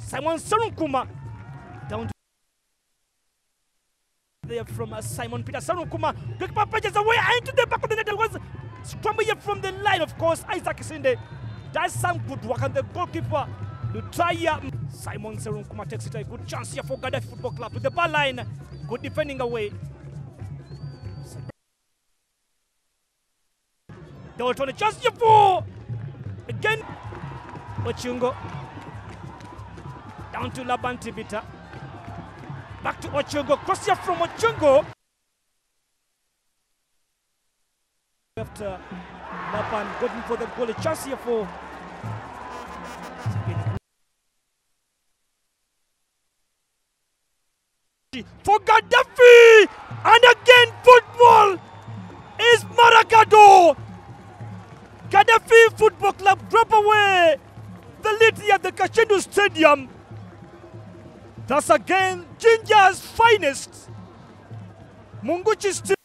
Simon Serunkuma down to there from Simon Peter Serunkuma. The keeper punches away and to the back of the net. It was scrambled here from the line, of course. Isaac Sinde does some good work on the goalkeeper. Lutaya. Simon Serunkuma takes it. A good chance here for Gaddafi Football Club to the bar line. Good defending away. They will try to chance here for again. Ochungo. Down to Laban Tibeta. Back to Ochungo. Cross here from Ochungo. After Laban going for the goal. A chance here for. For Gaddafi, and again football is Maragado. Gaddafi Football Club drop away the lead here at the Kashendo Stadium. That's again Ginger's finest. Munguchi.